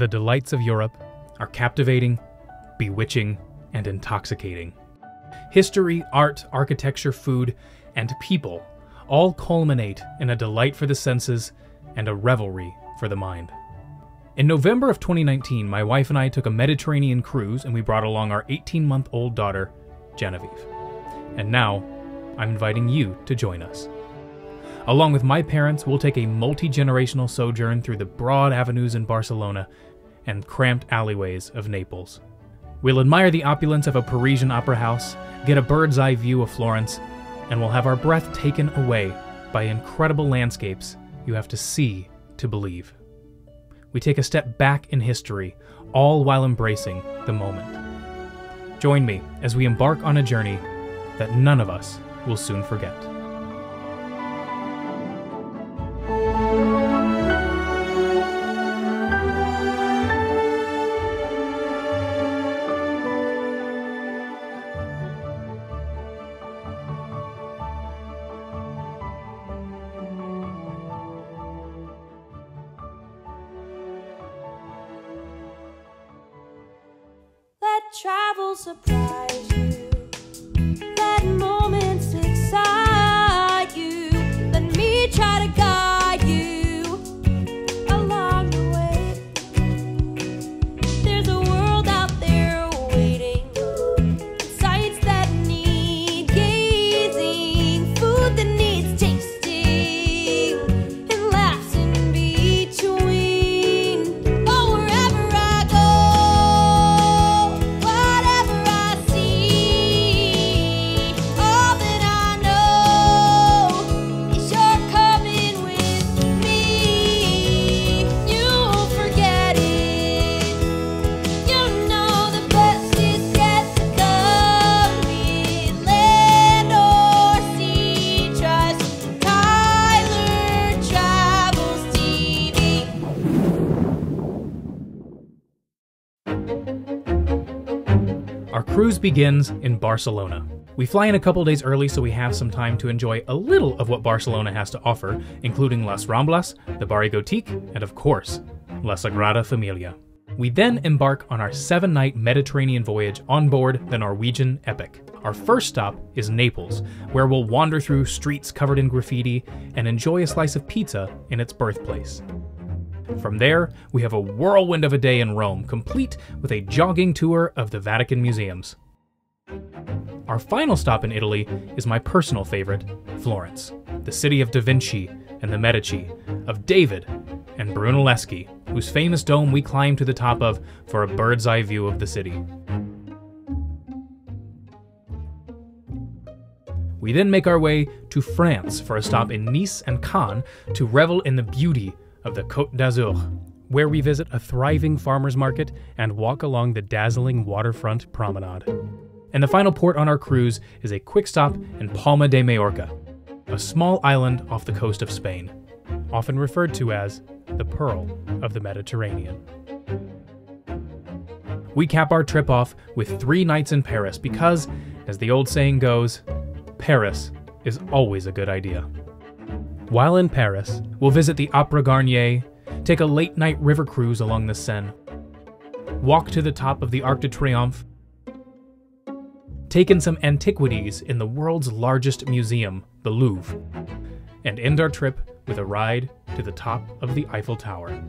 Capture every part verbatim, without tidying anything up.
The delights of Europe are captivating, bewitching, and intoxicating. History, art, architecture, food, and people all culminate in a delight for the senses and a revelry for the mind. In November of twenty nineteen, my wife and I took a Mediterranean cruise and we brought along our eighteen-month-old daughter, Genevieve. And now, I'm inviting you to join us. Along with my parents, we'll take a multi-generational sojourn through the broad avenues in Barcelona and cramped alleyways of Naples. We'll admire the opulence of a Parisian opera house, get a bird's-eye view of Florence, and we'll have our breath taken away by incredible landscapes you have to see to believe. We take a step back in history, all while embracing the moment. Join me as we embark on a journey that none of us will soon forget. Travel surprise you, let moments excite you, let me try to guide you along the way. There's a world out there waiting, sights that need gazing, food that needs tasting, and laughs in between. Oh, wherever I go, cruise begins in Barcelona. We fly in a couple days early so we have some time to enjoy a little of what Barcelona has to offer, including Las Ramblas, the Barri Gotique, and of course, La Sagrada Familia. We then embark on our seven-night Mediterranean voyage on board the Norwegian Epic. Our first stop is Naples, where we'll wander through streets covered in graffiti and enjoy a slice of pizza in its birthplace. From there, we have a whirlwind of a day in Rome, complete with a jogging tour of the Vatican Museums. Our final stop in Italy is my personal favorite, Florence, the city of Da Vinci and the Medici, of David and Brunelleschi, whose famous dome we climb to the top of for a bird's eye view of the city. We then make our way to France for a stop in Nice and Cannes to revel in the beauty of the Côte d'Azur, where we visit a thriving farmers market and walk along the dazzling waterfront promenade. And the final port on our cruise is a quick stop in Palma de Mallorca, a small island off the coast of Spain, often referred to as the Pearl of the Mediterranean. We cap our trip off with three nights in Paris because, as the old saying goes, Paris is always a good idea. While in Paris, we'll visit the Opera Garnier, take a late-night river cruise along the Seine, walk to the top of the Arc de Triomphe, take in some antiquities in the world's largest museum, the Louvre, and end our trip with a ride to the top of the Eiffel Tower.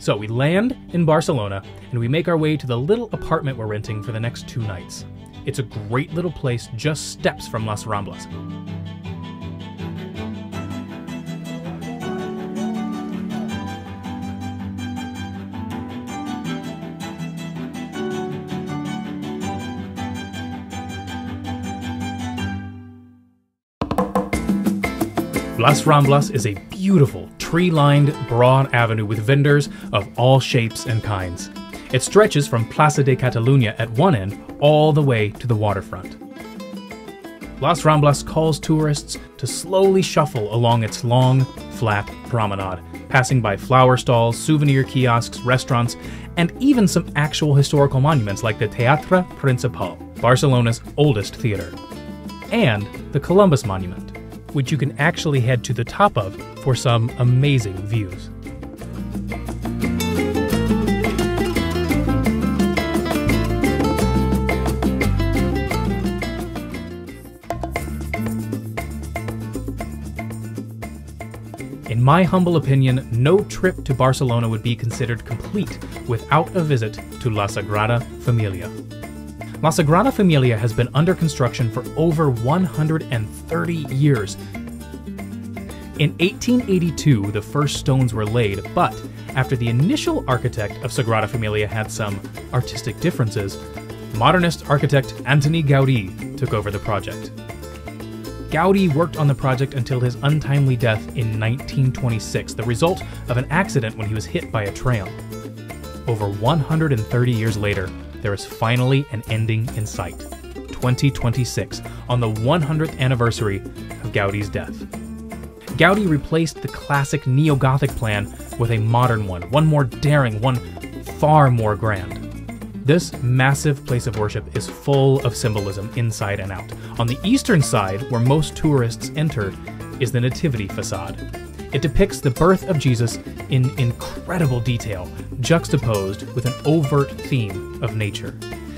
So we land in Barcelona, and we make our way to the little apartment we're renting for the next two nights. It's a great little place just steps from Las Ramblas. Las Ramblas is a beautiful, tree-lined, broad avenue with vendors of all shapes and kinds. It stretches from Plaza de Catalunya at one end all the way to the waterfront. Las Ramblas calls tourists to slowly shuffle along its long, flat promenade, passing by flower stalls, souvenir kiosks, restaurants, and even some actual historical monuments like the Teatre Principal, Barcelona's oldest theater, and the Columbus Monument, which you can actually head to the top of for some amazing views. In my humble opinion, no trip to Barcelona would be considered complete without a visit to La Sagrada Familia. La Sagrada Familia has been under construction for over one hundred thirty years. In eighteen eighty-two, the first stones were laid, but after the initial architect of Sagrada Familia had some artistic differences, modernist architect Antoni Gaudi took over the project. Gaudi worked on the project until his untimely death in nineteen twenty-six, the result of an accident when he was hit by a tram. Over one hundred thirty years later, there is finally an ending in sight, twenty twenty-six, on the one hundredth anniversary of Gaudi's death. Gaudi replaced the classic neo-Gothic plan with a modern one, one more daring, one far more grand. This massive place of worship is full of symbolism inside and out. On the eastern side, where most tourists enter, is the Nativity facade. It depicts the birth of Jesus in incredible detail, juxtaposed with an overt theme of nature.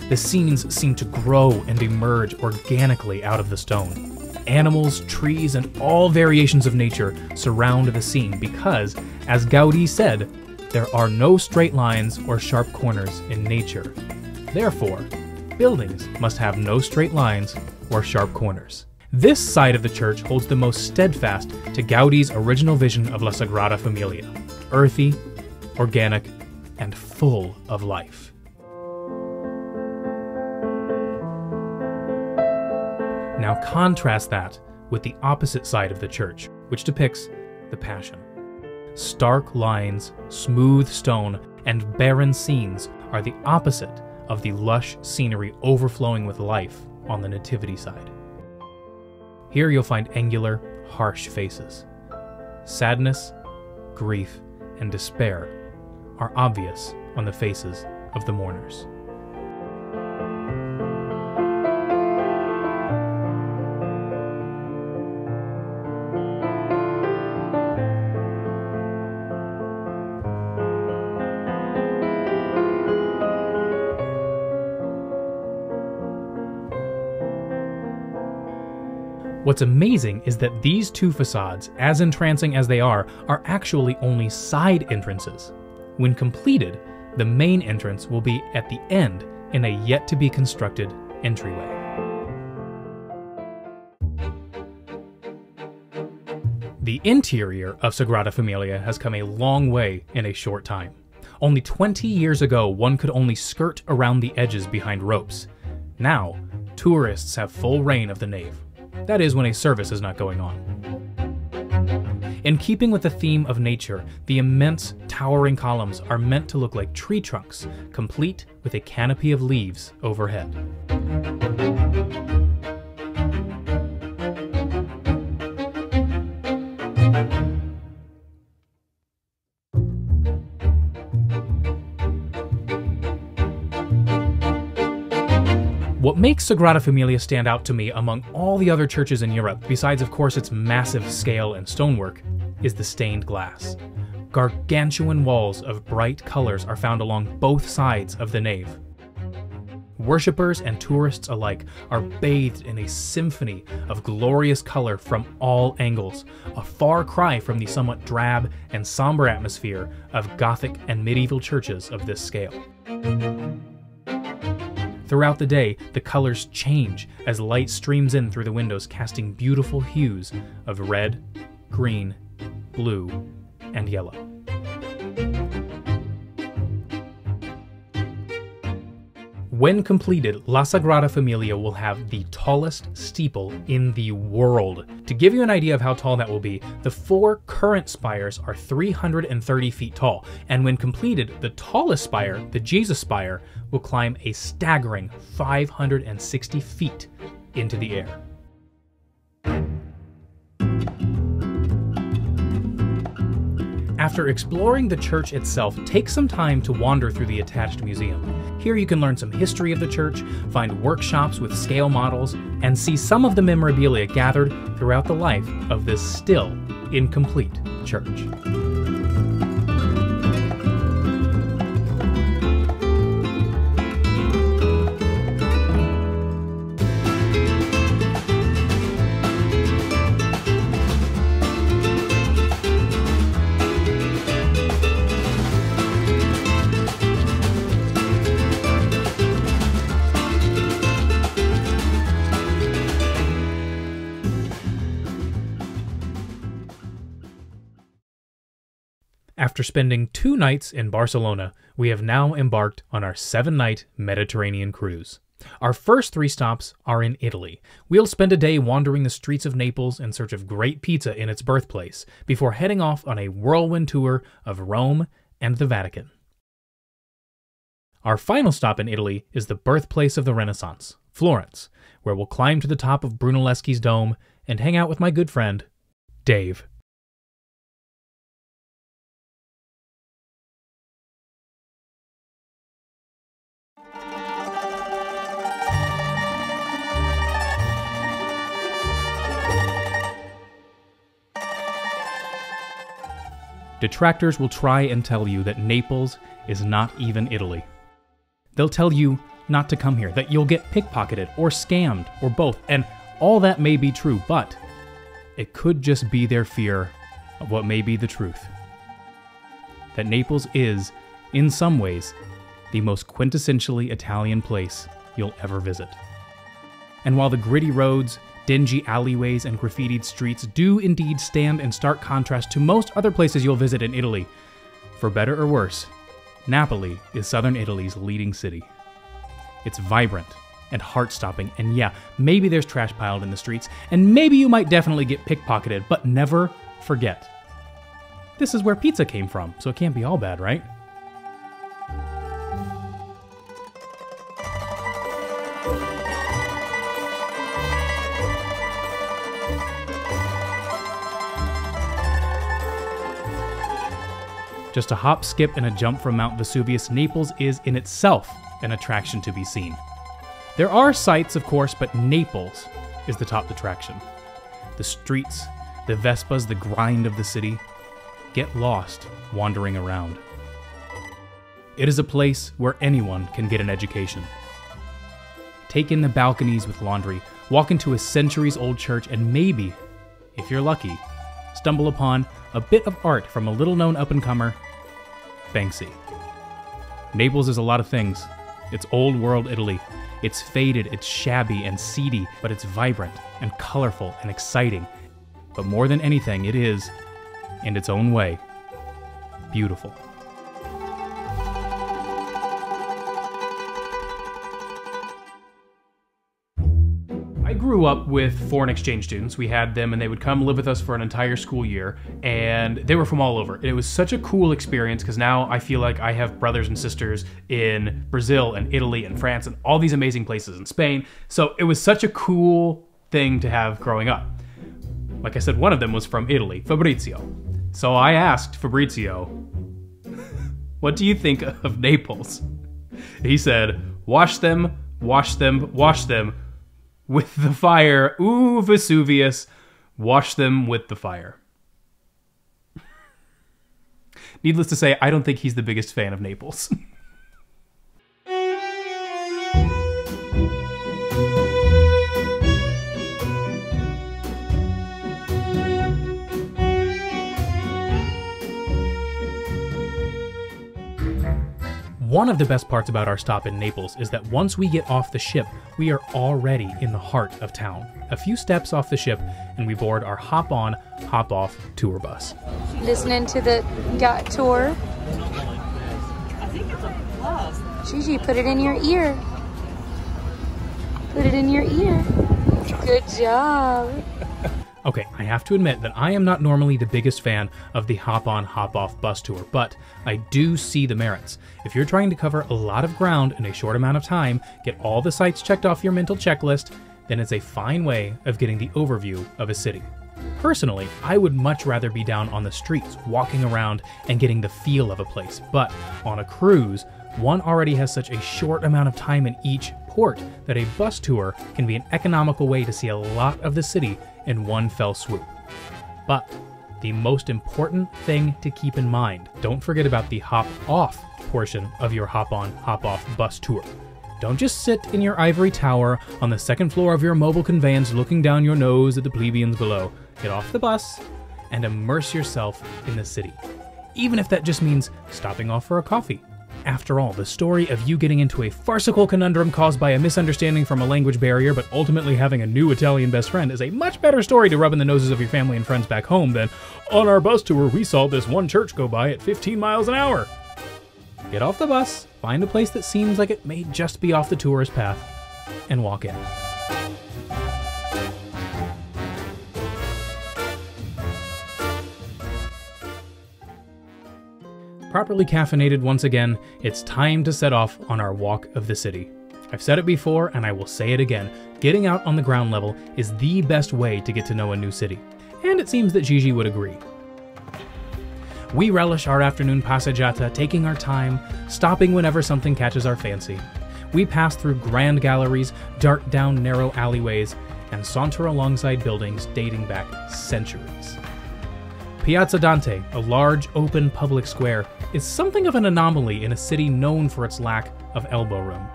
The scenes seem to grow and emerge organically out of the stone. Animals, trees, and all variations of nature surround the scene because, as Gaudi said, there are no straight lines or sharp corners in nature. Therefore, buildings must have no straight lines or sharp corners. This side of the church holds the most steadfast to Gaudi's original vision of La Sagrada Familia, earthy, organic, and full of life. Now contrast that with the opposite side of the church, which depicts the Passion. Stark lines, smooth stone, and barren scenes are the opposite of the lush scenery overflowing with life on the Nativity side. Here you'll find angular, harsh faces. Sadness, grief, and despair are obvious on the faces of the mourners. What's amazing is that these two facades, as entrancing as they are, are actually only side entrances. When completed, the main entrance will be at the end in a yet-to-be-constructed entryway. The interior of Sagrada Familia has come a long way in a short time. Only twenty years ago, one could only skirt around the edges behind ropes. Now, tourists have full reign of the nave. That is when a service is not going on. In keeping with the theme of nature, the immense towering columns are meant to look like tree trunks, complete with a canopy of leaves overhead. What makes Sagrada Familia stand out to me among all the other churches in Europe, besides of course its massive scale and stonework, is the stained glass. Gargantuan walls of bright colors are found along both sides of the nave. Worshippers and tourists alike are bathed in a symphony of glorious color from all angles, a far cry from the somewhat drab and somber atmosphere of Gothic and medieval churches of this scale. Throughout the day, the colors change as light streams in through the windows, casting beautiful hues of red, green, blue, and yellow. When completed, La Sagrada Familia will have the tallest steeple in the world. To give you an idea of how tall that will be, the four current spires are three hundred thirty feet tall, and when completed, the tallest spire, the Jesus spire, will climb a staggering five hundred sixty feet into the air. After exploring the church itself, take some time to wander through the attached museum. Here you can learn some history of the church, find workshops with scale models, and see some of the memorabilia gathered throughout the life of this still incomplete church. After spending two nights in Barcelona, we have now embarked on our seven-night Mediterranean cruise. Our first three stops are in Italy. We'll spend a day wandering the streets of Naples in search of great pizza in its birthplace, before heading off on a whirlwind tour of Rome and the Vatican. Our final stop in Italy is the birthplace of the Renaissance, Florence, where we'll climb to the top of Brunelleschi's dome and hang out with my good friend, Dave. Detractors will try and tell you that Naples is not even Italy. They'll tell you not to come here, that you'll get pickpocketed or scammed or both, and all that may be true, but it could just be their fear of what may be the truth. That Naples is, in some ways, the most quintessentially Italian place you'll ever visit. And while the gritty roads, dingy alleyways, and graffitied streets do indeed stand in stark contrast to most other places you'll visit in Italy, for better or worse, Napoli is southern Italy's leading city. It's vibrant and heart-stopping, and yeah, maybe there's trash piled in the streets, and maybe you might definitely get pickpocketed, but never forget, this is where pizza came from, so it can't be all bad, right? Just a hop, skip, and a jump from Mount Vesuvius, Naples is in itself an attraction to be seen. There are sights, of course, but Naples is the top attraction. The streets, the Vespas, the grind of the city. Get lost wandering around. It is a place where anyone can get an education. Take in the balconies with laundry, walk into a centuries-old church, and maybe, if you're lucky, stumble upon a bit of art from a little-known up-and-comer, Banksy. Naples is a lot of things. It's old-world Italy. It's faded, it's shabby and seedy, but it's vibrant and colorful and exciting. But more than anything, it is, in its own way, beautiful. Grew up with foreign exchange students. We had them and they would come live with us for an entire school year, and they were from all over. And it was such a cool experience because now I feel like I have brothers and sisters in Brazil and Italy and France and all these amazing places in Spain. So it was such a cool thing to have growing up. Like I said, one of them was from Italy, Fabrizio. So I asked Fabrizio, what do you think of Naples? He said, wash them, wash them, wash them, with the fire. Ooh, Vesuvius, wash them with the fire. Needless to say, I don't think he's the biggest fan of Naples. One of the best parts about our stop in Naples is that once we get off the ship, we are already in the heart of town. A few steps off the ship and we board our hop-on, hop-off tour bus. Listening to the yacht tour. I think it's a plus. Gigi, put it in your ear. Put it in your ear. Good job. Okay, I have to admit that I am not normally the biggest fan of the hop-on, hop-off bus tour, but I do see the merits. If you're trying to cover a lot of ground in a short amount of time, get all the sites checked off your mental checklist, then it's a fine way of getting the overview of a city. Personally, I would much rather be down on the streets, walking around and getting the feel of a place, but on a cruise, one already has such a short amount of time in each port that a bus tour can be an economical way to see a lot of the city in one fell swoop. But the most important thing to keep in mind, don't forget about the hop-off portion of your hop-on, hop-off bus tour. Don't just sit in your ivory tower on the second floor of your mobile conveyance looking down your nose at the plebeians below. Get off the bus and immerse yourself in the city. Even if that just means stopping off for a coffee. After all, the story of you getting into a farcical conundrum caused by a misunderstanding from a language barrier but ultimately having a new Italian best friend is a much better story to rub in the noses of your family and friends back home than, on our bus tour we saw this one church go by at fifteen miles an hour. Get off the bus, find a place that seems like it may just be off the tourist path, and walk in. Properly caffeinated once again, it's time to set off on our walk of the city. I've said it before and I will say it again, getting out on the ground level is the best way to get to know a new city. And it seems that Gigi would agree. We relish our afternoon passeggiata, taking our time, stopping whenever something catches our fancy. We pass through grand galleries, dart down narrow alleyways, and saunter alongside buildings dating back centuries. Piazza Dante, a large open public square, is something of an anomaly in a city known for its lack of elbow room.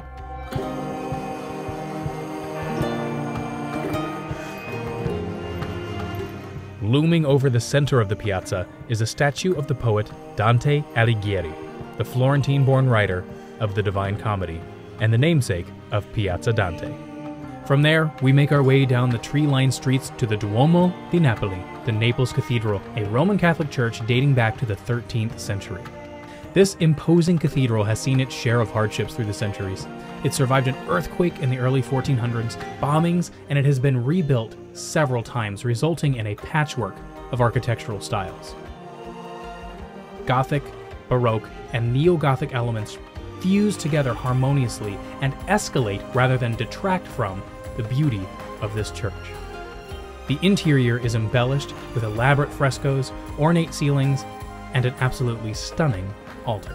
Looming over the center of the piazza is a statue of the poet Dante Alighieri, the Florentine-born writer of the Divine Comedy, and the namesake of Piazza Dante. From there, we make our way down the tree-lined streets to the Duomo di Napoli, the Naples Cathedral, a Roman Catholic church dating back to the thirteenth century. This imposing cathedral has seen its share of hardships through the centuries. It survived an earthquake in the early fourteen hundreds, bombings, and it has been rebuilt several times, resulting in a patchwork of architectural styles. Gothic, Baroque, and Neo-Gothic elements fuse together harmoniously and escalate rather than detract from the beauty of this church. The interior is embellished with elaborate frescoes, ornate ceilings, and an absolutely stunning altar.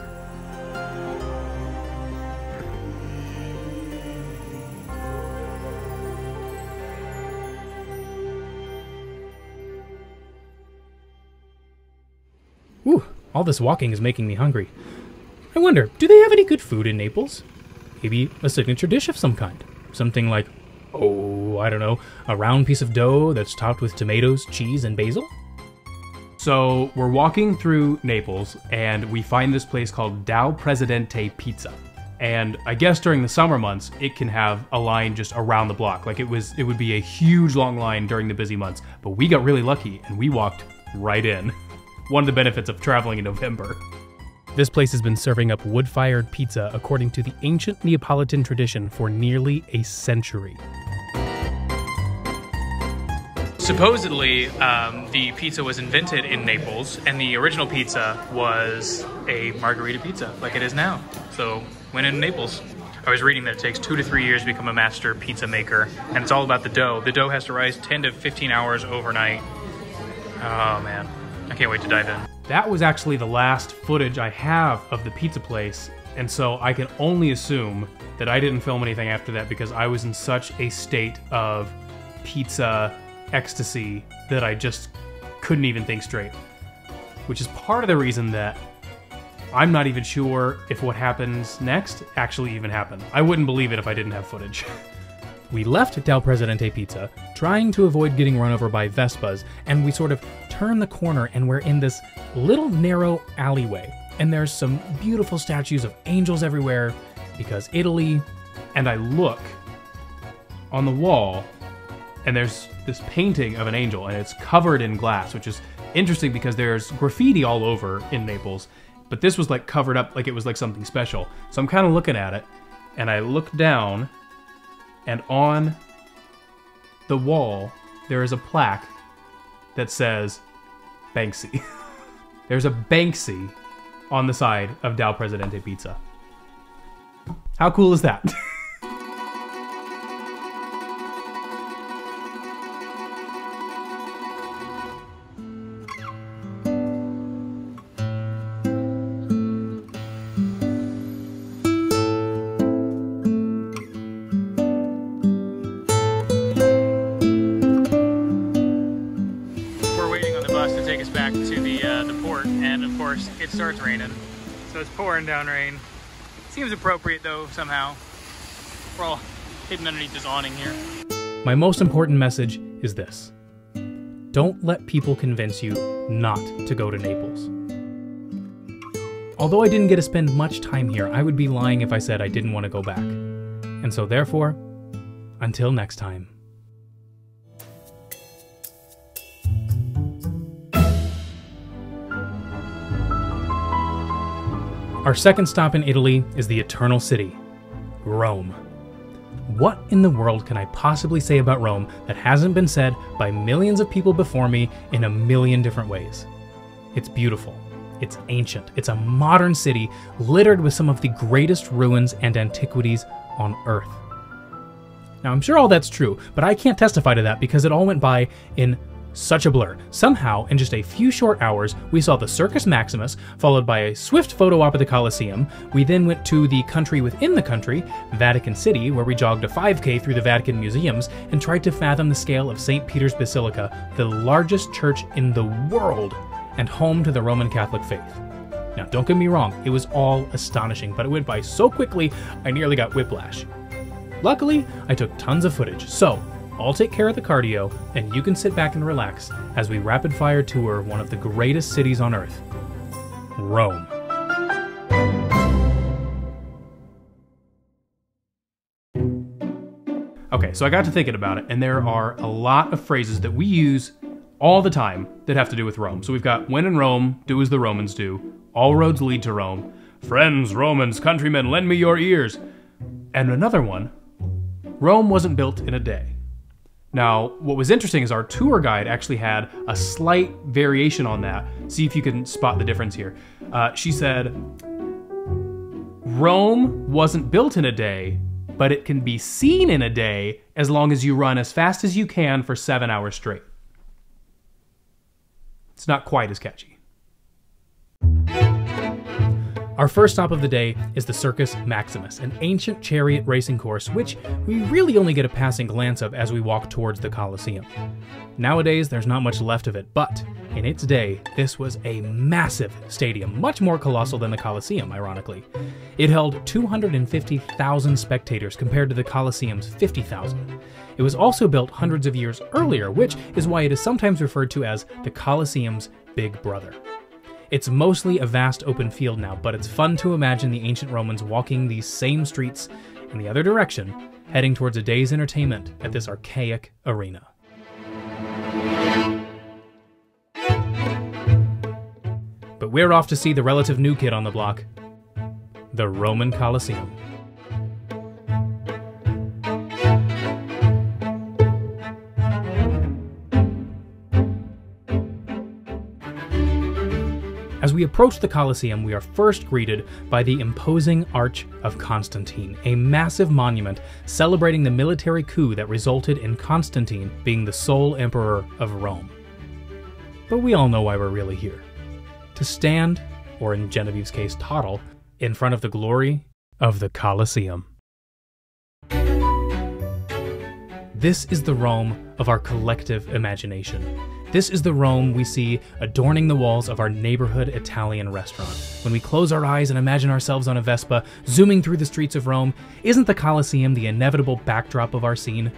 Whew, all this walking is making me hungry. I wonder, do they have any good food in Naples? Maybe a signature dish of some kind? Something like, oh, I don't know, a round piece of dough that's topped with tomatoes, cheese, and basil? So we're walking through Naples and we find this place called Dal Presidente Pizza. And I guess during the summer months, it can have a line just around the block. Like it was, it would be a huge long line during the busy months, but we got really lucky and we walked right in. One of the benefits of traveling in November. This place has been serving up wood-fired pizza according to the ancient Neapolitan tradition for nearly a century. Supposedly, um, the pizza was invented in Naples, and the original pizza was a margherita pizza, like it is now. So, went into Naples. I was reading that it takes two to three years to become a master pizza maker, and it's all about the dough. The dough has to rise ten to fifteen hours overnight. Oh man, I can't wait to dive in. That was actually the last footage I have of the pizza place, and so I can only assume that I didn't film anything after that because I was in such a state of pizza ecstasy that I just couldn't even think straight, which is part of the reason that I'm not even sure if what happens next actually even happened. I wouldn't believe it if I didn't have footage. We left Dal Presidente Pizza, trying to avoid getting run over by Vespas, and we sort of turn the corner and we're in this little narrow alleyway, and there's some beautiful statues of angels everywhere, because Italy, and I look on the wall, and there's this painting of an angel, and it's covered in glass, which is interesting because there's graffiti all over in Naples, but this was like covered up like it was like something special. So I'm kind of looking at it, and I look down, and on the wall, there is a plaque that says Banksy. There's a Banksy on the side of Dal Presidente Pizza. How cool is that? take us back to the uh, the port, and of course it starts raining. So it's pouring down rain. Seems appropriate though somehow. We're all hidden underneath this awning here. My most important message is this. Don't let people convince you not to go to Naples. Although I didn't get to spend much time here, I would be lying if I said I didn't want to go back. And so therefore, until next time. Our second stop in Italy is the Eternal City, Rome. What in the world can I possibly say about Rome that hasn't been said by millions of people before me in a million different ways? It's beautiful, it's ancient, it's a modern city littered with some of the greatest ruins and antiquities on Earth. Now I'm sure all that's true, but I can't testify to that because it all went by in such a blur. Somehow, in just a few short hours, we saw the Circus Maximus, followed by a swift photo op of the Colosseum. We then went to the country within the country, Vatican City, where we jogged a five K through the Vatican Museums and tried to fathom the scale of Saint Peter's Basilica, the largest church in the world and home to the Roman Catholic faith. Now, don't get me wrong, it was all astonishing, but it went by so quickly, I nearly got whiplash. Luckily, I took tons of footage, so I'll take care of the cardio, and you can sit back and relax as we rapid-fire tour one of the greatest cities on Earth, Rome. Okay, so I got to thinking about it, and there are a lot of phrases that we use all the time that have to do with Rome. So we've got, when in Rome, do as the Romans do, all roads lead to Rome, friends, Romans, countrymen, lend me your ears, and another one, Rome wasn't built in a day. Now, what was interesting is our tour guide actually had a slight variation on that. See if you can spot the difference here. Uh, she said, Rome wasn't built in a day, but it can be seen in a day as long as you run as fast as you can for seven hours straight. It's not quite as catchy. Our first stop of the day is the Circus Maximus, an ancient chariot racing course which we really only get a passing glance of as we walk towards the Colosseum. Nowadays, there's not much left of it, but in its day, this was a massive stadium, much more colossal than the Colosseum, ironically. It held two hundred fifty thousand spectators compared to the Colosseum's fifty thousand. It was also built hundreds of years earlier, which is why it is sometimes referred to as the Colosseum's Big Brother. It's mostly a vast open field now, but it's fun to imagine the ancient Romans walking these same streets in the other direction, heading towards a day's entertainment at this archaic arena. But we're off to see the relative new kid on the block, the Roman Colosseum. As we approach the Colosseum, we are first greeted by the imposing Arch of Constantine, a massive monument celebrating the military coup that resulted in Constantine being the sole emperor of Rome. But we all know why we're really here. To stand, or in Genevieve's case, toddle, in front of the glory of the Colosseum. This is the Rome of our collective imagination. This is the Rome we see adorning the walls of our neighborhood Italian restaurant. When we close our eyes and imagine ourselves on a Vespa, zooming through the streets of Rome, isn't the Colosseum the inevitable backdrop of our scene?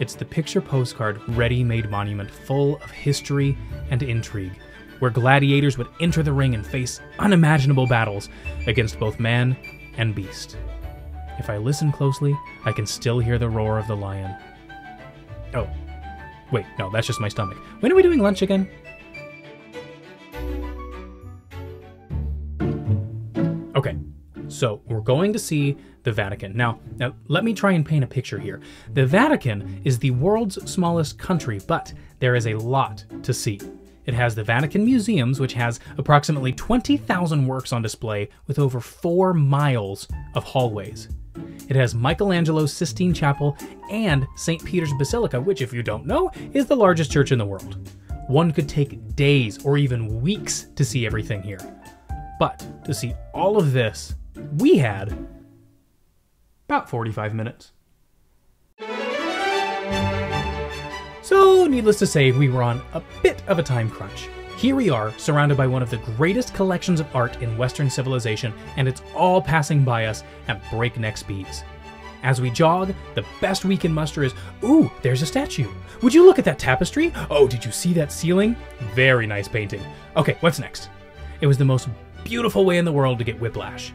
It's the picture postcard ready-made monument full of history and intrigue, where gladiators would enter the ring and face unimaginable battles against both man and beast. If I listen closely, I can still hear the roar of the lion. Oh. Wait, no, that's just my stomach. When are we doing lunch again? Okay, so we're going to see the Vatican. Now, now, let me try and paint a picture here. The Vatican is the world's smallest country, but there is a lot to see. It has the Vatican Museums, which has approximately twenty thousand works on display with over four miles of hallways. It has Michelangelo's Sistine Chapel and Saint Peter's Basilica, which, if you don't know, is the largest church in the world. One could take days or even weeks to see everything here. But to see all of this, we had about forty-five minutes. So needless to say, we were on a bit of a time crunch. Here we are, surrounded by one of the greatest collections of art in Western civilization, and it's all passing by us at breakneck speeds. As we jog, the best we can muster is, ooh, there's a statue. Would you look at that tapestry? Oh, did you see that ceiling? Very nice painting. Okay, what's next? It was the most beautiful way in the world to get whiplash.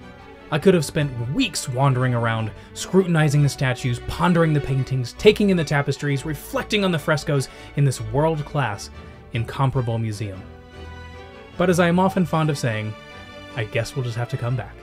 I could have spent weeks wandering around, scrutinizing the statues, pondering the paintings, taking in the tapestries, reflecting on the frescoes in this world-class, incomparable museum. But as I am often fond of saying, I guess we'll just have to come back.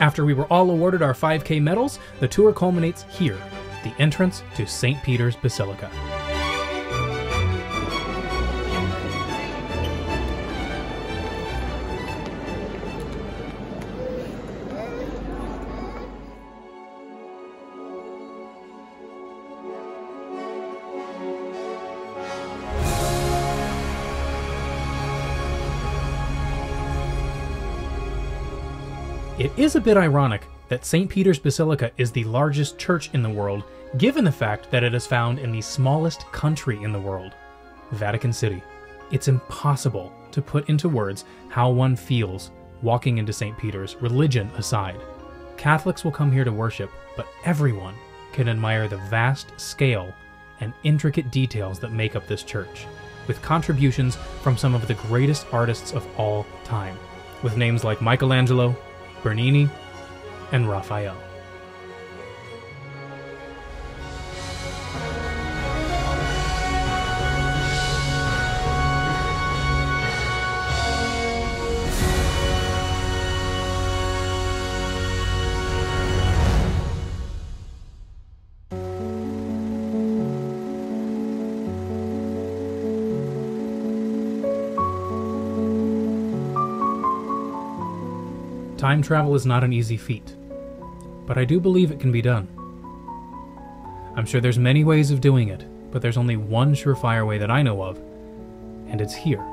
After we were all awarded our five K medals, the tour culminates here, the entrance to Saint Peter's Basilica. It is a bit ironic that Saint Peter's Basilica is the largest church in the world, given the fact that it is found in the smallest country in the world, Vatican City. It's impossible to put into words how one feels walking into Saint Peter's, religion aside. Catholics will come here to worship, but everyone can admire the vast scale and intricate details that make up this church, with contributions from some of the greatest artists of all time, with names like Michelangelo, Bernini, and Raphael. Time travel is not an easy feat, but I do believe it can be done. I'm sure there's many ways of doing it, but there's only one surefire way that I know of, and it's here.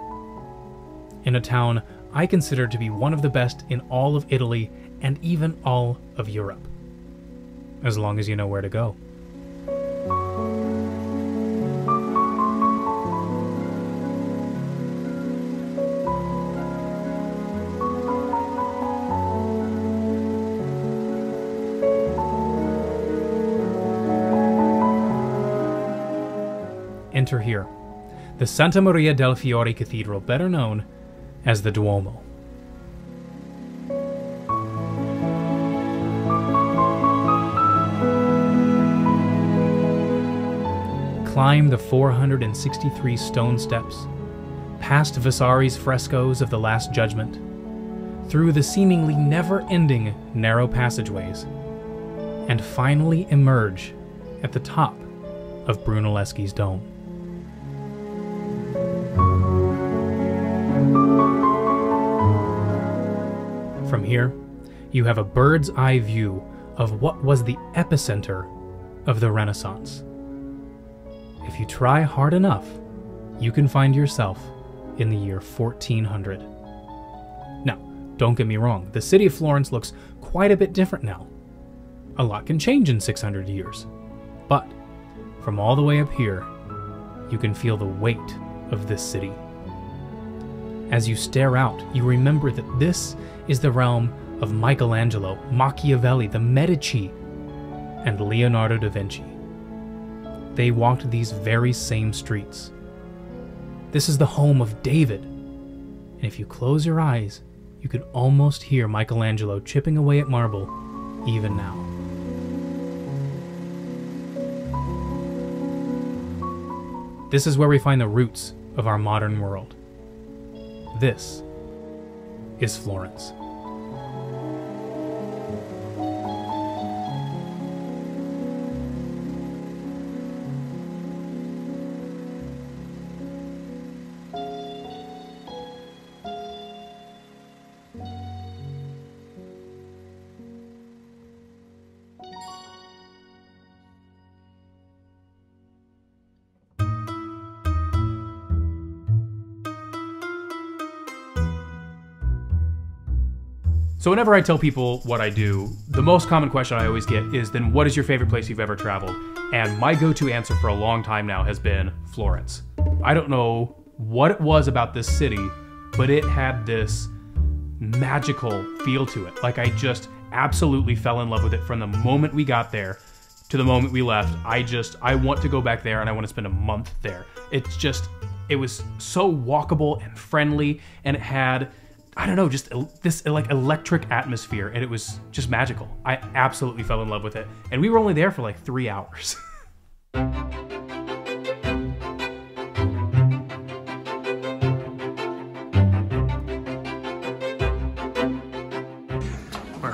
In a town I consider to be one of the best in all of Italy and even all of Europe. As long as you know where to go. Enter here, the Santa Maria del Fiore Cathedral, better known as the Duomo. Climb the four hundred sixty-three stone steps, past Vasari's frescoes of the Last Judgment, through the seemingly never-ending narrow passageways, and finally emerge at the top of Brunelleschi's dome. From here, you have a bird's eye view of what was the epicenter of the Renaissance. If you try hard enough, you can find yourself in the year fourteen hundred. Now, don't get me wrong, the city of Florence looks quite a bit different now. A lot can change in six hundred years, but from all the way up here, you can feel the weight of this city. As you stare out, you remember that this is the realm of Michelangelo, Machiavelli, the Medici, and Leonardo da Vinci. They walked these very same streets. This is the home of David, and if you close your eyes, you can almost hear Michelangelo chipping away at marble even now. This is where we find the roots of our modern world. This is Florence. So whenever I tell people what I do, the most common question I always get is, then what is your favorite place you've ever traveled? And my go-to answer for a long time now has been Florence. I don't know what it was about this city, but it had this magical feel to it. Like, I just absolutely fell in love with it from the moment we got there to the moment we left. I just, I want to go back there and I want to spend a month there. It's just, it was so walkable and friendly, and it had, I don't know, just this like electric atmosphere, and it was just magical. I absolutely fell in love with it. And we were only there for like three hours. We're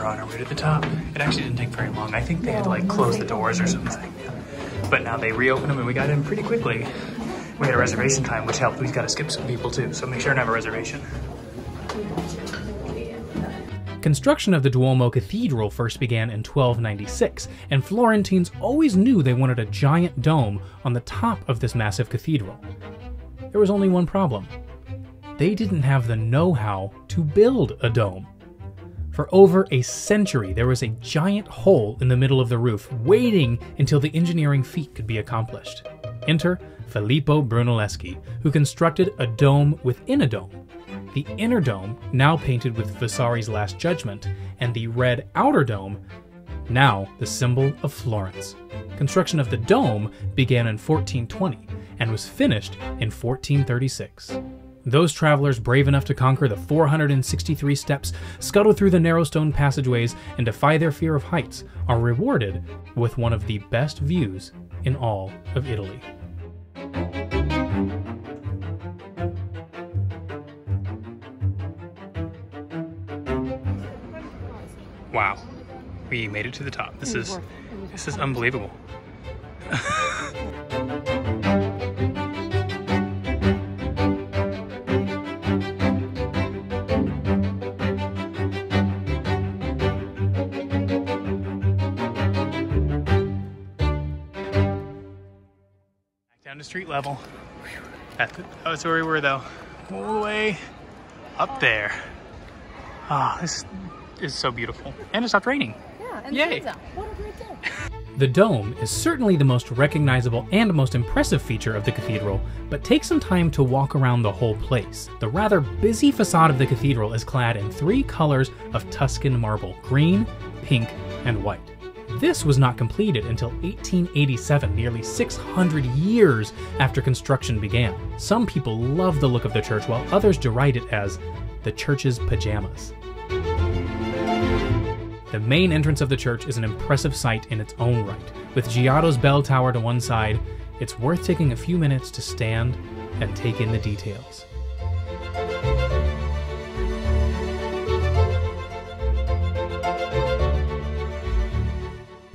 on our way to the top. It actually didn't take very long. I think they had to like close the doors or something. But now they reopened them and we got in pretty quickly. We had a reservation time, which helped. We've got to skip some people too, so make sure to have a reservation. Construction of the Duomo Cathedral first began in twelve ninety-six, and Florentines always knew they wanted a giant dome on the top of this massive cathedral. There was only one problem. They didn't have the know-how to build a dome. For over a century, there was a giant hole in the middle of the roof waiting until the engineering feat could be accomplished. Enter Filippo Brunelleschi, who constructed a dome within a dome. The inner dome, now painted with Vasari's Last Judgment, and the red outer dome, now the symbol of Florence. Construction of the dome began in fourteen twenty and was finished in fourteen thirty-six. Those travelers brave enough to conquer the four hundred sixty-three steps, scuttle through the narrow stone passageways, and defy their fear of heights are rewarded with one of the best views in all of Italy. Wow, we made it to the top. This is, this is unbelievable. Down to street level. That's oh, where we were though. All the way up there. Ah, oh, this is... It's so beautiful. And it stopped raining. Yeah, and yay. What a great day. The dome is certainly the most recognizable and most impressive feature of the cathedral, but take some time to walk around the whole place. The rather busy facade of the cathedral is clad in three colors of Tuscan marble: green, pink, and white. This was not completed until eighteen eighty-seven, nearly six hundred years after construction began. Some people love the look of the church, while others deride it as the church's pajamas. The main entrance of the church is an impressive sight in its own right. With Giotto's bell tower to one side, it's worth taking a few minutes to stand and take in the details.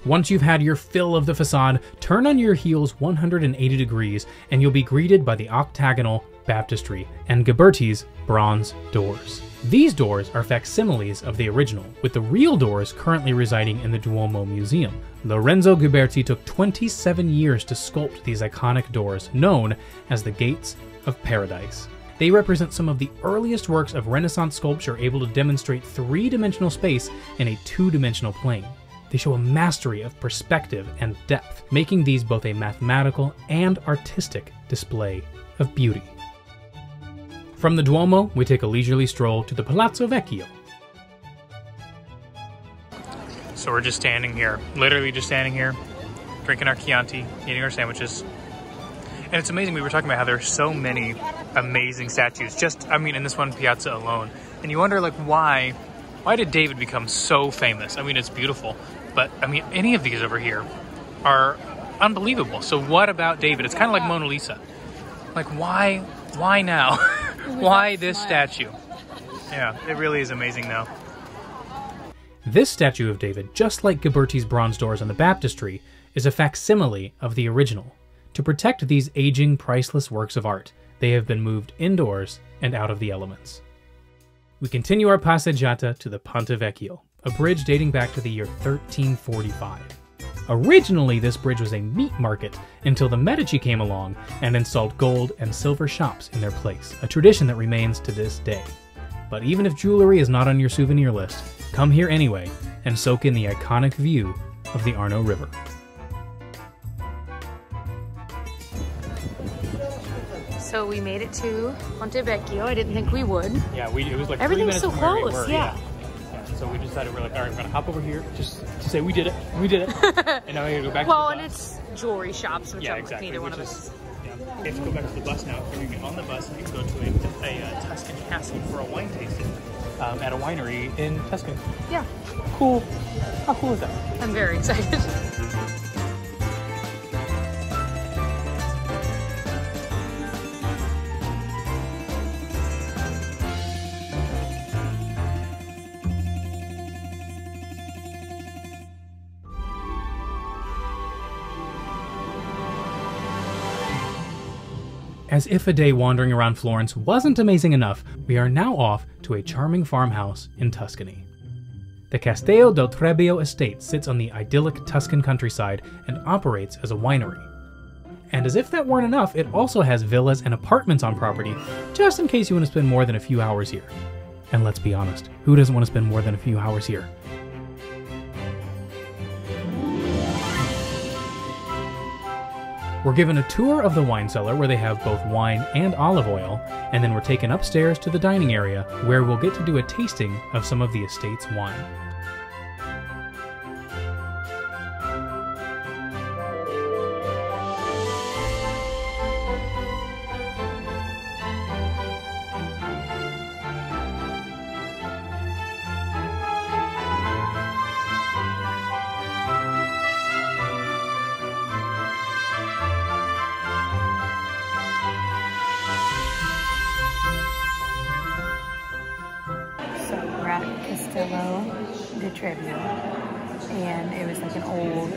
Once you've had your fill of the facade, turn on your heels one hundred eighty degrees and you'll be greeted by the octagonal Baptistry and Ghiberti's bronze doors. These doors are facsimiles of the original, with the real doors currently residing in the Duomo Museum. Lorenzo Ghiberti took twenty-seven years to sculpt these iconic doors, known as the Gates of Paradise. They represent some of the earliest works of Renaissance sculpture able to demonstrate three-dimensional space in a two-dimensional plane. They show a mastery of perspective and depth, making these both a mathematical and artistic display of beauty. From the Duomo, we take a leisurely stroll to the Palazzo Vecchio. So we're just standing here, literally just standing here, drinking our Chianti, eating our sandwiches. And it's amazing, we were talking about how there's so many amazing statues, just, I mean, in this one piazza alone. And you wonder, like, why, why did David become so famous? I mean, it's beautiful, but I mean, any of these over here are unbelievable. So what about David? It's kind of like Mona Lisa. Like, why, why now? Why this statue? Yeah, it really is amazing though. This statue of David, just like Ghiberti's bronze doors on the baptistry, is a facsimile of the original. To protect these aging, priceless works of art, they have been moved indoors and out of the elements. We continue our passeggiata to the Ponte Vecchio, a bridge dating back to the year thirteen forty-five. Originally, this bridge was a meat market until the Medici came along and installed gold and silver shops in their place, a tradition that remains to this day. But even if jewelry is not on your souvenir list, come here anyway and soak in the iconic view of the Arno River. So we made it to Ponte Vecchio. I didn't think we would. Yeah, we, it was like everything was so close. We yeah. yeah. So we decided we're like, all right, we're gonna hop over here just to say we did it, we did it, and now we gotta go back. Well, to the bus. And it's jewelry shops, which yeah, I'm exactly. Neither one of us. Yeah. We have to go back to the bus now. You can get on the bus and you can go to a, a uh, Tuscan castle for a wine tasting um, at a winery in Tuscany. Yeah. Cool. How cool is that? I'm very excited. As if a day wandering around Florence wasn't amazing enough, we are now off to a charming farmhouse in Tuscany. The Castello del Trebbio estate sits on the idyllic Tuscan countryside and operates as a winery. And as if that weren't enough, it also has villas and apartments on property, just in case you want to spend more than a few hours here. And let's be honest, who doesn't want to spend more than a few hours here? We're given a tour of the wine cellar where they have both wine and olive oil, and then we're taken upstairs to the dining area where we'll get to do a tasting of some of the estate's wine. And it was like an old,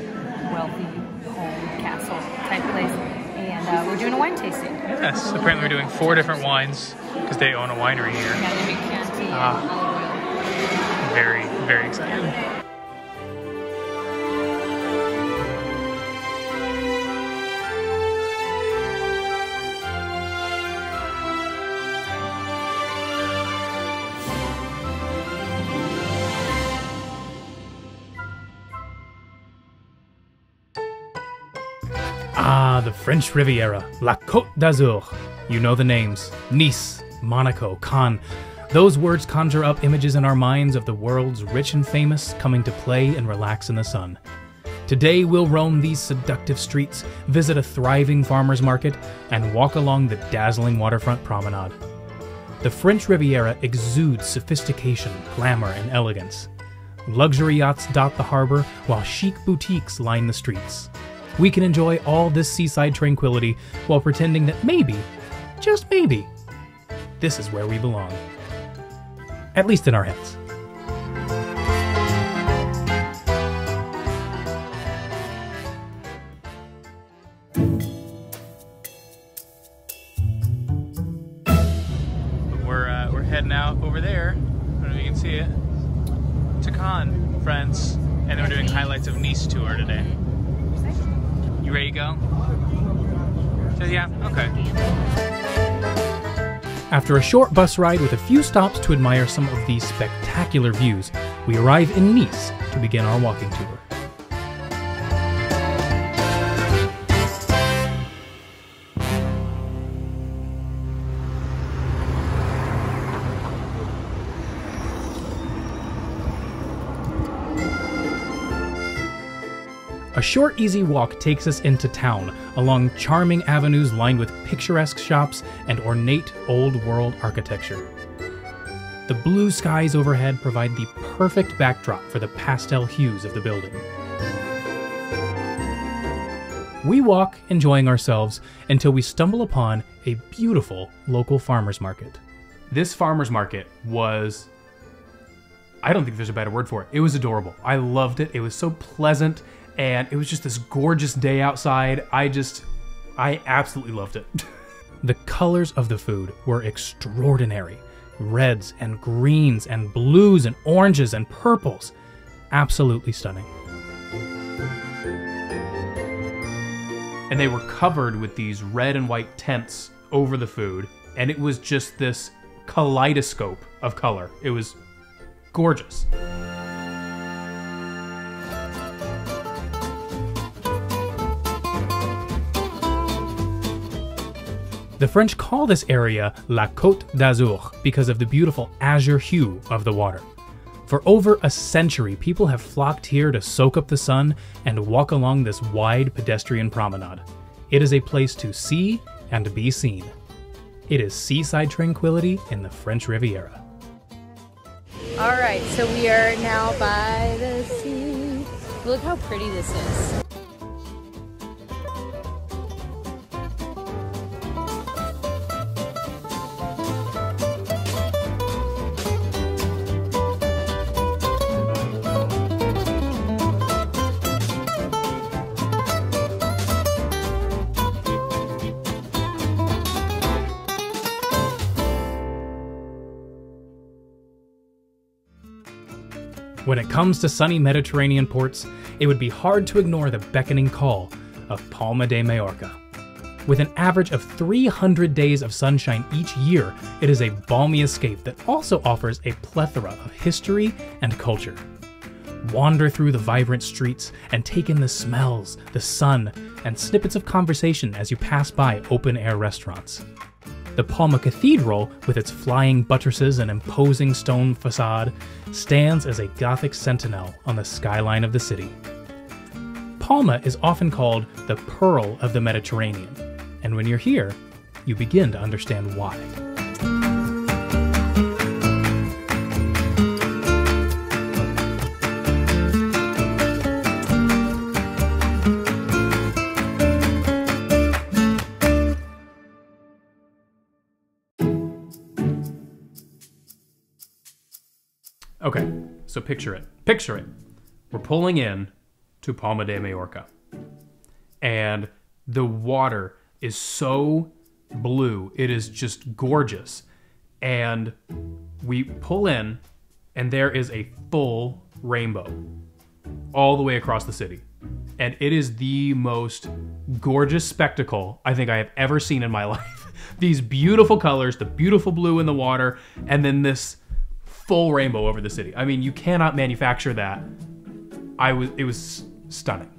wealthy, home, castle type place. And uh, we're doing a wine tasting. Yes, apparently we're doing four different wines because they own a winery here. Yeah, they make Chianti and olive oil. Very, very excited. Yeah. Ah, the French Riviera, La Côte d'Azur. You know the names, Nice, Monaco, Cannes. Those words conjure up images in our minds of the world's rich and famous coming to play and relax in the sun. Today we'll roam these seductive streets, visit a thriving farmer's market, and walk along the dazzling waterfront promenade. The French Riviera exudes sophistication, glamour, and elegance. Luxury yachts dot the harbor, while chic boutiques line the streets. We can enjoy all this seaside tranquility while pretending that maybe, just maybe, this is where we belong. At least in our heads. We're, uh, we're heading out over there. I don't know if you can see it. To Cannes, France. And then we're doing highlights of Nice tour today. You ready to go? So yeah, okay. After a short bus ride with a few stops to admire some of these spectacular views, we arrive in Nice to begin our walking tour. A short, easy walk takes us into town, along charming avenues lined with picturesque shops and ornate old-world architecture. The blue skies overhead provide the perfect backdrop for the pastel hues of the building. We walk, enjoying ourselves, until we stumble upon a beautiful local farmer's market. This farmer's market was... I don't think there's a better word for it. It was adorable. I loved it. It was so pleasant. And it was just this gorgeous day outside. I just, I absolutely loved it. The colors of the food were extraordinary. reds and greens and blues and oranges and purples. Absolutely stunning. And they were covered with these red and white tents over the food, and it was just this kaleidoscope of color. It was gorgeous. The French call this area La Côte d'Azur because of the beautiful azure hue of the water. For over a century, people have flocked here to soak up the sun and walk along this wide pedestrian promenade. It is a place to see and be seen. It is seaside tranquility in the French Riviera. All right, so we are now by the sea. Look how pretty this is. When it comes to sunny Mediterranean ports, it would be hard to ignore the beckoning call of Palma de Mallorca. With an average of three hundred days of sunshine each year, it is a balmy escape that also offers a plethora of history and culture. Wander through the vibrant streets and take in the smells, the sun, and snippets of conversation as you pass by open-air restaurants. The Palma Cathedral, with its flying buttresses and imposing stone facade, stands as a Gothic sentinel on the skyline of the city. Palma is often called the Pearl of the Mediterranean, and when you're here, you begin to understand why. Okay, so picture it, picture it. We're pulling in to Palma de Mallorca, and the water is so blue. It is just gorgeous. And we pull in, and there is a full rainbow all the way across the city. And it is the most gorgeous spectacle I think I have ever seen in my life. These beautiful colors, the beautiful blue in the water, and then this full rainbow over the city. I mean, you cannot manufacture that. I was, it was stunning.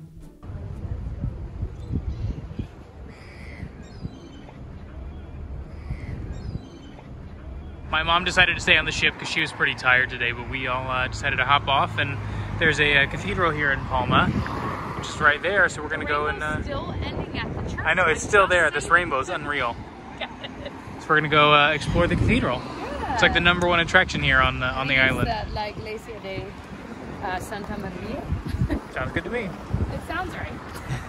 My mom decided to stay on the ship because she was pretty tired today, but we all uh, decided to hop off, and there's a, a cathedral here in Palma, which is right there, so we're gonna go and uh, still ending at the church. I know, it's still there. This rainbow is unreal. So we're gonna go uh, explore the cathedral. It's like the number one attraction here on the, on the island. That, like Glacier de uh, Santa Maria. Sounds good to me. It sounds right.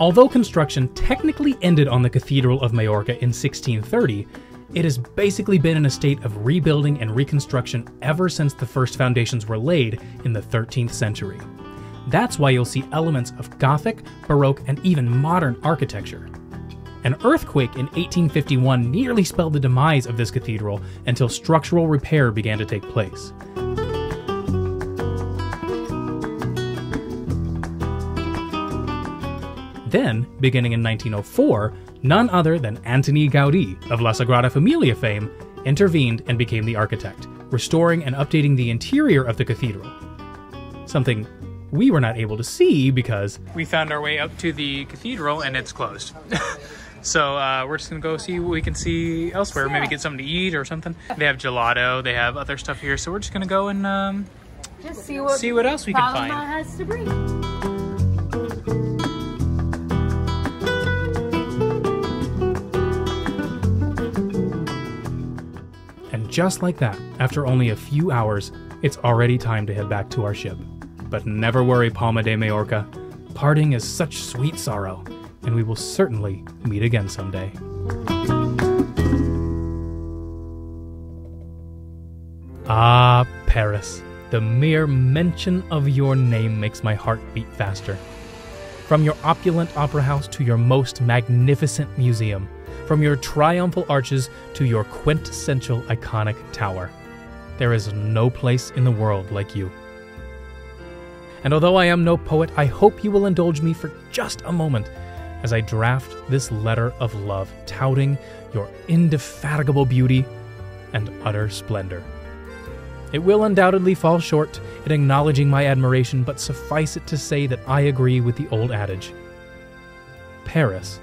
Although construction technically ended on the Cathedral of Mallorca in sixteen thirty, it has basically been in a state of rebuilding and reconstruction ever since the first foundations were laid in the thirteenth century. That's why you'll see elements of Gothic, Baroque, and even modern architecture. An earthquake in eighteen fifty-one nearly spelled the demise of this cathedral until structural repair began to take place. Then, beginning in nineteen oh four, none other than Antoni Gaudi of La Sagrada Familia fame intervened and became the architect, restoring and updating the interior of the cathedral. Something we were not able to see because we found our way up to the cathedral and it's closed. So uh, we're just gonna go see what we can see elsewhere, maybe get something to eat or something. They have gelato, they have other stuff here, so we're just gonna go and um, just see what, see what else we can find. Palma has to bring. Just like that, after only a few hours, it's already time to head back to our ship. But never worry, Palma de Mallorca. Parting is such sweet sorrow, and we will certainly meet again someday. Ah, Paris, the mere mention of your name makes my heart beat faster. From your opulent opera house to your most magnificent museum, from your triumphal arches to your quintessential iconic tower, there is no place in the world like you. And although I am no poet, I hope you will indulge me for just a moment as I draft this letter of love, touting your indefatigable beauty and utter splendor. It will undoubtedly fall short in acknowledging my admiration, but suffice it to say that I agree with the old adage. Paris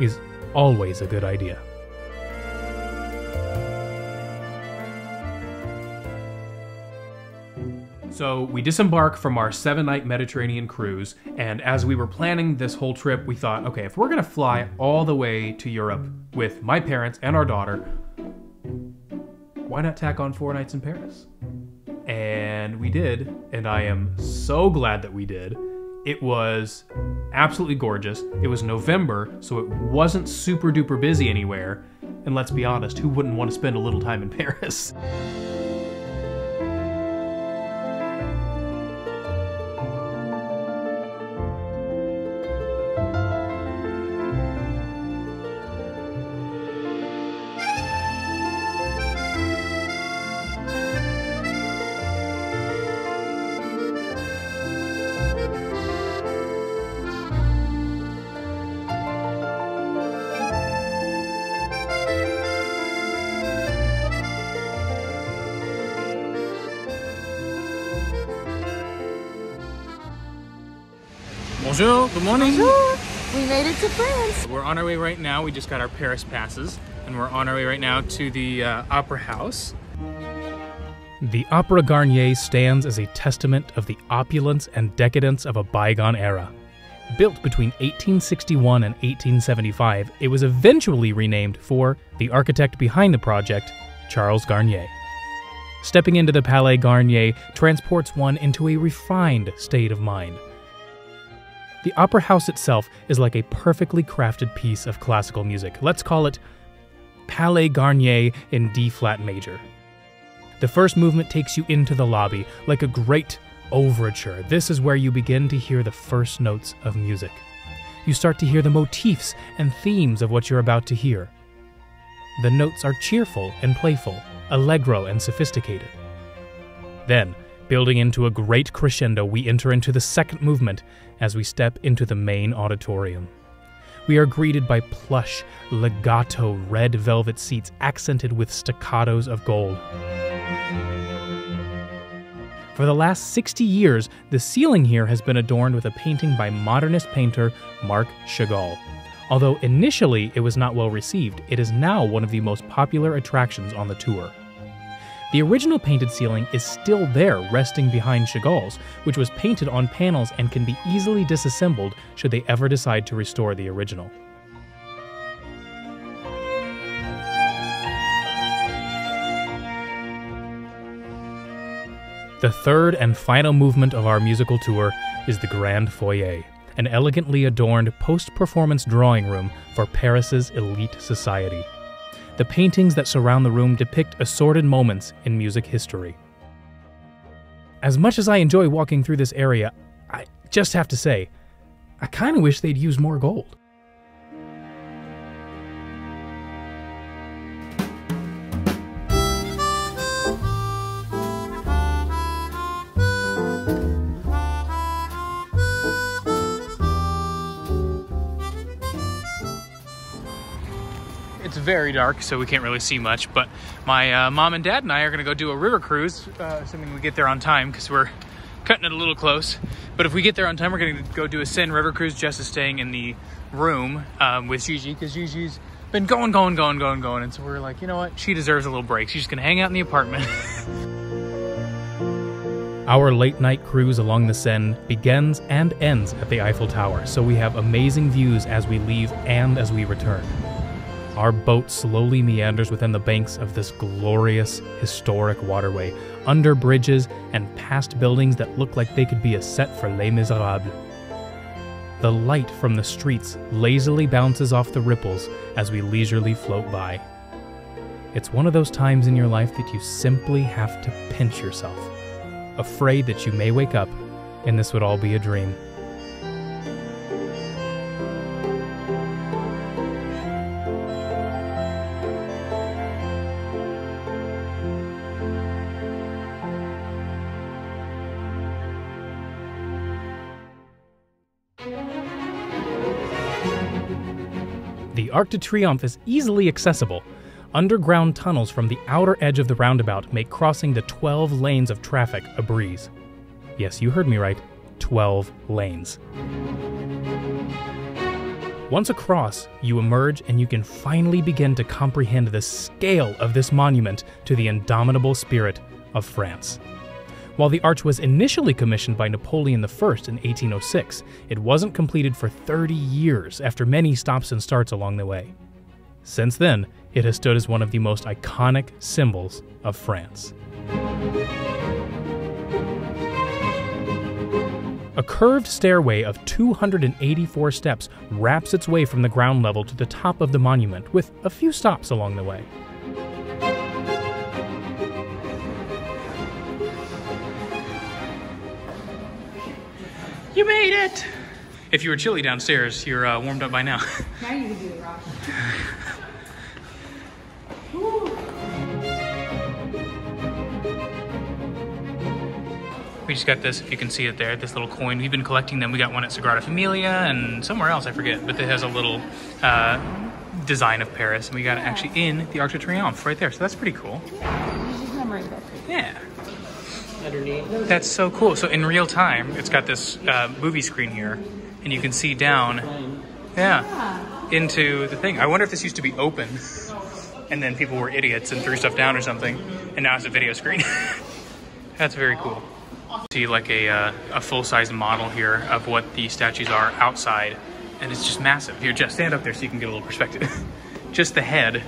is always a good idea. So we disembark from our seven-night Mediterranean cruise, and as we were planning this whole trip, we thought, okay, if we're gonna fly all the way to Europe with my parents and our daughter, why not tack on four nights in Paris? And we did, and I am so glad that we did. It was absolutely gorgeous. It was November, so it wasn't super duper busy anywhere. And let's be honest, who wouldn't want to spend a little time in Paris? Bonjour, good morning. Bonjour. We made it to France. We're on our way right now. We just got our Paris passes, and we're on our way right now to the uh, Opera House. The Opera Garnier stands as a testament of the opulence and decadence of a bygone era. Built between eighteen sixty-one and eighteen seventy-five, it was eventually renamed for the architect behind the project, Charles Garnier. Stepping into the Palais Garnier transports one into a refined state of mind. The opera house itself is like a perfectly crafted piece of classical music. Let's call it Palais Garnier in D-flat major. The first movement takes you into the lobby, like a great overture. This is where you begin to hear the first notes of music. You start to hear the motifs and themes of what you're about to hear. The notes are cheerful and playful, allegro and sophisticated. Then, building into a great crescendo, we enter into the second movement as we step into the main auditorium. We are greeted by plush, legato red velvet seats accented with staccatos of gold. For the last sixty years, the ceiling here has been adorned with a painting by modernist painter Marc Chagall. Although initially it was not well received, it is now one of the most popular attractions on the tour. The original painted ceiling is still there, resting behind Chagall's, which was painted on panels and can be easily disassembled should they ever decide to restore the original. The third and final movement of our musical tour is the Grand Foyer, an elegantly adorned post-performance drawing room for Paris's elite society. The paintings that surround the room depict assorted moments in music history. As much as I enjoy walking through this area, I just have to say, I kind of wish they'd use more gold. It's very dark, so we can't really see much, but my uh, mom and dad and I are gonna go do a river cruise, uh, assuming we get there on time, because we're cutting it a little close. But if we get there on time, we're gonna go do a Seine river cruise. Jess is staying in the room um, with Gigi, because Gigi's been going, going, going, going, going, and so we're like, you know what? She deserves a little break. She's just gonna hang out in the apartment. Our late-night cruise along the Seine begins and ends at the Eiffel Tower, so we have amazing views as we leave and as we return. Our boat slowly meanders within the banks of this glorious, historic waterway, under bridges and past buildings that look like they could be a set for Les Miserables. The light from the streets lazily bounces off the ripples as we leisurely float by. It's one of those times in your life that you simply have to pinch yourself, afraid that you may wake up and this would all be a dream. The Arc de Triomphe is easily accessible. Underground tunnels from the outer edge of the roundabout make crossing the twelve lanes of traffic a breeze. Yes, you heard me right, twelve lanes. Once across, you emerge and you can finally begin to comprehend the scale of this monument to the indomitable spirit of France. While the arch was initially commissioned by Napoleon I in eighteen oh six, it wasn't completed for thirty years after many stops and starts along the way. Since then, it has stood as one of the most iconic symbols of France. A curved stairway of two hundred eighty-four steps wraps its way from the ground level to the top of the monument, with a few stops along the way. You made it! If you were chilly downstairs, you're uh, warmed up by now. Now you can do the rock. We just got this, if you can see it there, this little coin. We've been collecting them. We got one at Sagrada Familia and somewhere else, I forget, but it has a little uh, design of Paris. And we got yeah. it actually in the Arc de Triomphe right there. So that's pretty cool. Yeah, just memory book. Yeah. Underneath. That's so cool. So in real time, it's got this uh, movie screen here, and you can see down, yeah, into the thing. I wonder if this used to be open, and then people were idiots and threw stuff down or something, and now it's a video screen. That's very cool. See like a, uh, a full-size model here of what the statues are outside, and it's just massive. Here, Jeff, stand up there so you can get a little perspective. Just the head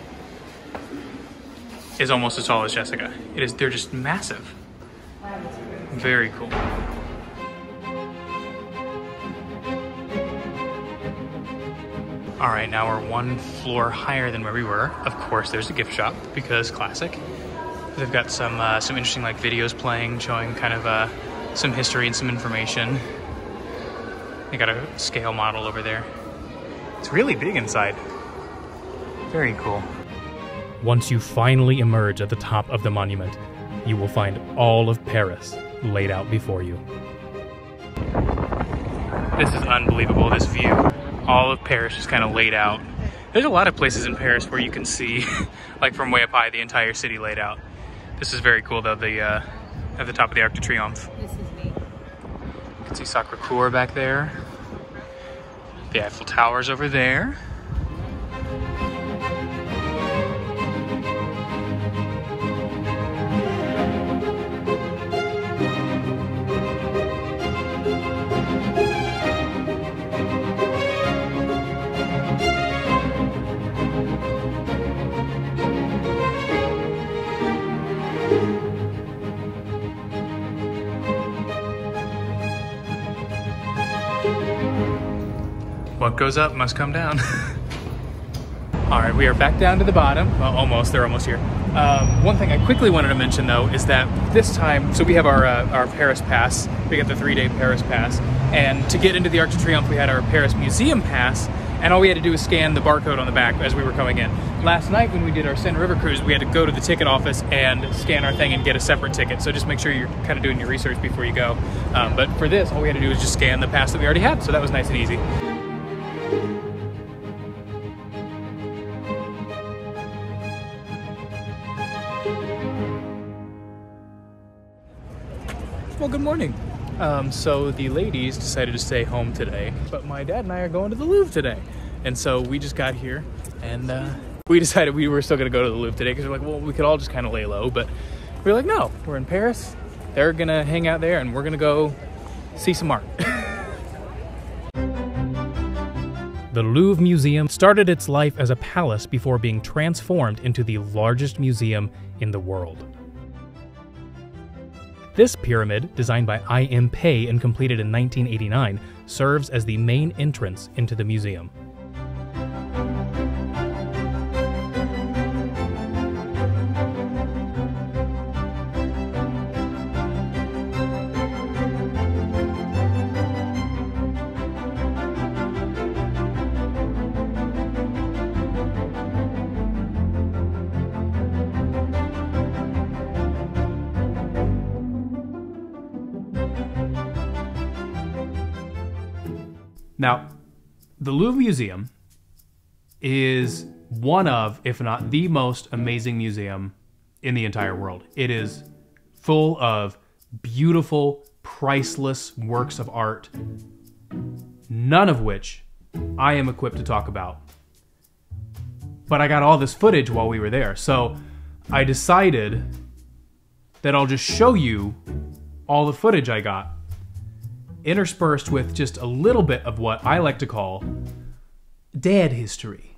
is almost as tall as Jessica. It is. They're just massive. Very cool. All right, now we're one floor higher than where we were. Of course, there's a gift shop because classic. They've got some uh, some interesting like videos playing, showing kind of uh, some history and some information. They got a scale model over there. It's really big inside. Very cool. Once you finally emerge at the top of the monument, you will find all of Paris laid out before you. This is unbelievable, this view. All of Paris just kind of laid out. There's a lot of places in Paris where you can see, like from way up high, the entire city laid out. This is very cool though, the, uh, at the top of the Arc de Triomphe. This is neat. You can see Sacre Coeur back there. The Eiffel Tower's over there. What goes up must come down. All right, we are back down to the bottom. Well, almost, they're almost here. Um, one thing I quickly wanted to mention though is that this time, so we have our uh, our Paris pass. We got the three-day Paris pass. And to get into the Arc de Triomphe, we had our Paris Museum pass, and all we had to do was scan the barcode on the back as we were coming in. Last night when we did our Seine River cruise, we had to go to the ticket office and scan our thing and get a separate ticket. So just make sure you're kind of doing your research before you go. Um, but for this, all we had to do was just scan the pass that we already had. So that was nice and easy. Well, good morning. Um, so the ladies decided to stay home today, but my dad and I are going to the Louvre today. And so we just got here and uh, we decided we were still gonna go to the Louvre today because we're like, well, we could all just kind of lay low, but we were like, no, we're in Paris. They're gonna hang out there and we're gonna go see some art. The Louvre Museum started its life as a palace before being transformed into the largest museum in the world. This pyramid, designed by I M Pei and completed in nineteen eighty-nine, serves as the main entrance into the museum. Now, the Louvre Museum is one of, if not the most amazing museum in the entire world. It is full of beautiful, priceless works of art, none of which I am equipped to talk about. But I got all this footage while we were there, so I decided that I'll just show you all the footage I got, interspersed with just a little bit of what I like to call dad history.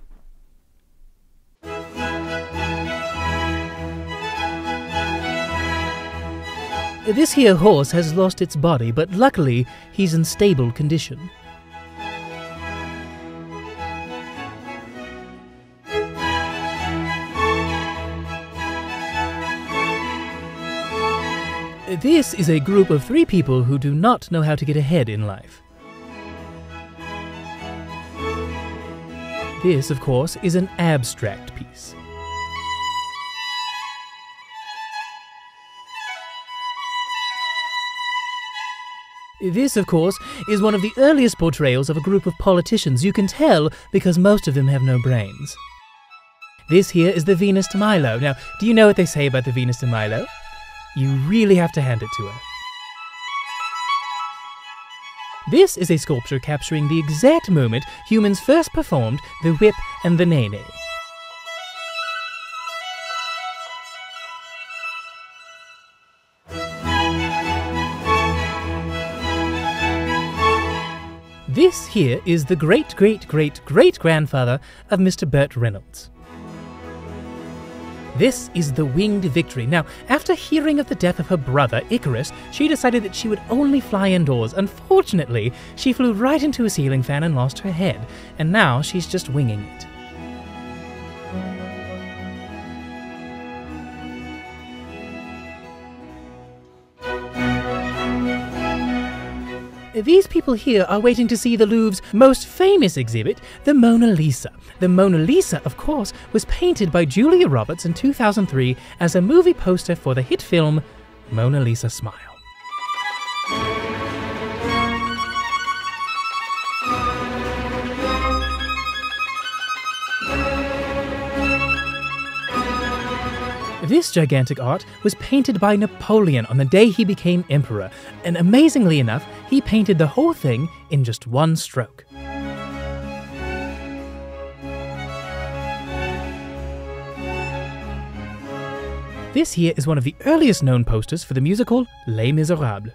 This here horse has lost its body, but luckily he's in stable condition. This is a group of three people who do not know how to get ahead in life. This, of course, is an abstract piece. This, of course, is one of the earliest portrayals of a group of politicians. You can tell because most of them have no brains. This here is the Venus de Milo. Now, do you know what they say about the Venus de Milo? You really have to hand it to her. This is a sculpture capturing the exact moment humans first performed the whip and the nene. This here is the great-great-great-great-grandfather of Mister Burt Reynolds. This is the Winged Victory. Now, after hearing of the death of her brother, Icarus, she decided that she would only fly indoors. Unfortunately, she flew right into a ceiling fan and lost her head, and now she's just winging it. These people here are waiting to see the Louvre's most famous exhibit, the Mona Lisa. The Mona Lisa, of course, was painted by Julia Roberts in two thousand three as a movie poster for the hit film Mona Lisa Smile. This gigantic art was painted by Napoleon on the day he became emperor, and amazingly enough, he painted the whole thing in just one stroke. This here is one of the earliest known posters for the musical Les Miserables.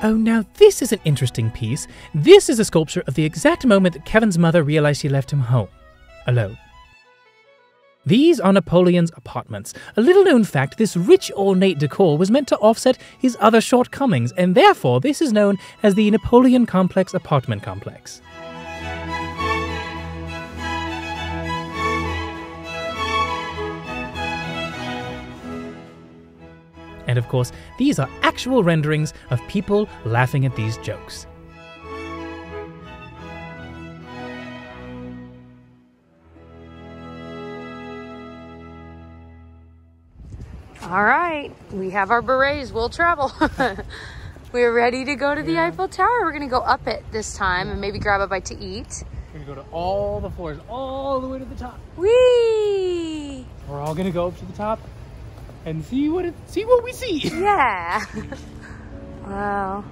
Oh, now this is an interesting piece. This is a sculpture of the exact moment that Kevin's mother realized she left him home, alone. These are Napoleon's apartments. A little-known fact, this rich, ornate decor was meant to offset his other shortcomings, and therefore this is known as the Napoleon Complex apartment complex. And of course, these are actual renderings of people laughing at these jokes. All right, we have our berets, we'll travel. We're ready to go to the yeah. Eiffel Tower. We're gonna go up it this time and maybe grab a bite to eat. We're gonna go to all the floors, all the way to the top. Whee! We're all gonna go up to the top and see what it, see what we see. Yeah. Wow.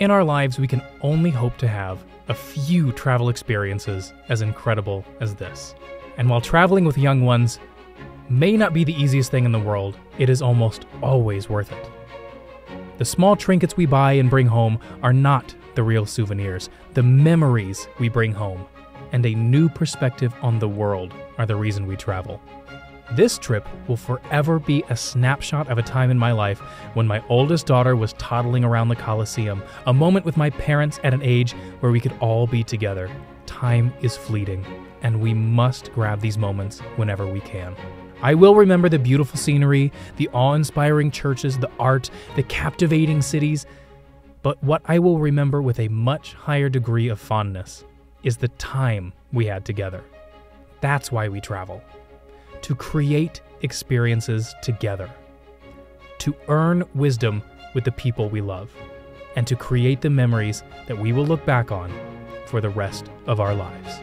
In our lives, we can only hope to have a few travel experiences as incredible as this. And while traveling with young ones may not be the easiest thing in the world, it is almost always worth it. The small trinkets we buy and bring home are not the real souvenirs. The memories we bring home and a new perspective on the world are the reason we travel. This trip will forever be a snapshot of a time in my life when my oldest daughter was toddling around the Colosseum, a moment with my parents at an age where we could all be together. Time is fleeting, and we must grab these moments whenever we can. I will remember the beautiful scenery, the awe-inspiring churches, the art, the captivating cities, but what I will remember with a much higher degree of fondness is the time we had together. That's why we travel. To create experiences together, to earn wisdom with the people we love, and to create the memories that we will look back on for the rest of our lives.